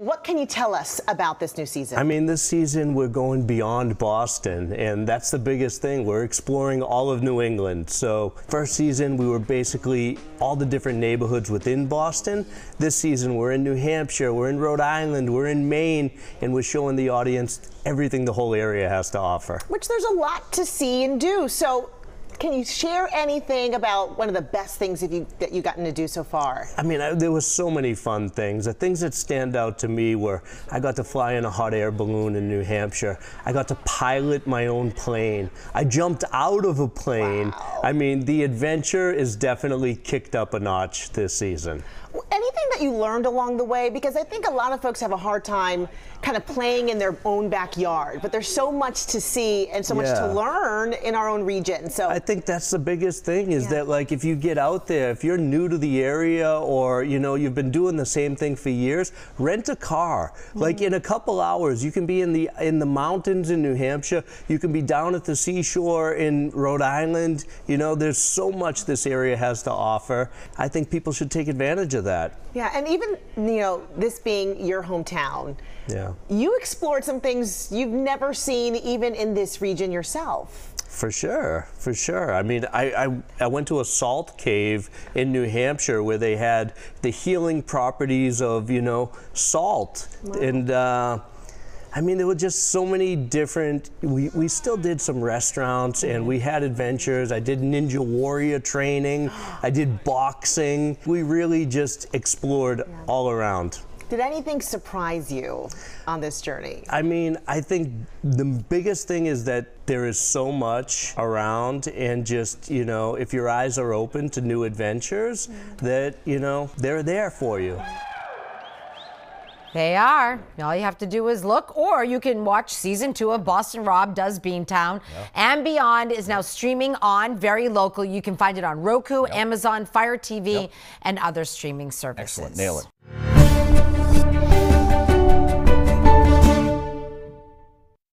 What can you tell us about this new season? I mean, this season we're going beyond Boston, and that's the biggest thing. We're exploring all of New England. So first season we were basically all the different neighborhoods within Boston. This season we're in New Hampshire, we're in Rhode Island, we're in Maine, and we're showing the audience everything the whole area has to offer. Which there's a lot to see and do. So can you share anything about one of the best things that you've gotten to do so far? I mean, there were so many fun things. The things that stand out to me were I got to fly in a hot air balloon in New Hampshire. I got to pilot my own plane. I jumped out of a plane. Wow. I mean, the adventure is definitely kicked up a notch this season. Anything that you learned along the way? Because I think a lot of folks have a hard time kind of playing in their own backyard, but there's so much to see and so much to learn in our own region. So I think that's the biggest thing is that, like, if you get out there, if you're new to the area or, you know, you've been doing the same thing for years, rent a car. Like, in a couple hours, you can be in the mountains in New Hampshire. You can be down at the seashore in Rhode Island. You know, there's so much this area has to offer. I think people should take advantage of that. Yeah, and even, you know, this being your hometown, you explored some things you've never seen even in this region yourself. For sure, for sure. I mean, I went to a salt cave in New Hampshire where they had the healing properties of, you know, salt. Wow. And I mean, there were just so many different, we still did some restaurants and we had adventures. I did ninja warrior training. I did boxing. We really just explored all around. Did anything surprise you on this journey? I mean, I think the biggest thing is that there is so much around, and just, you know, if your eyes are open to new adventures, that, you know, they're there for you. They are. All you have to do is look, or you can watch season 2 of Boston Rob Does Beantown. And Beyond is now streaming on Very Local. You can find it on Roku, Amazon Fire TV, and other streaming services. Excellent. Nail it.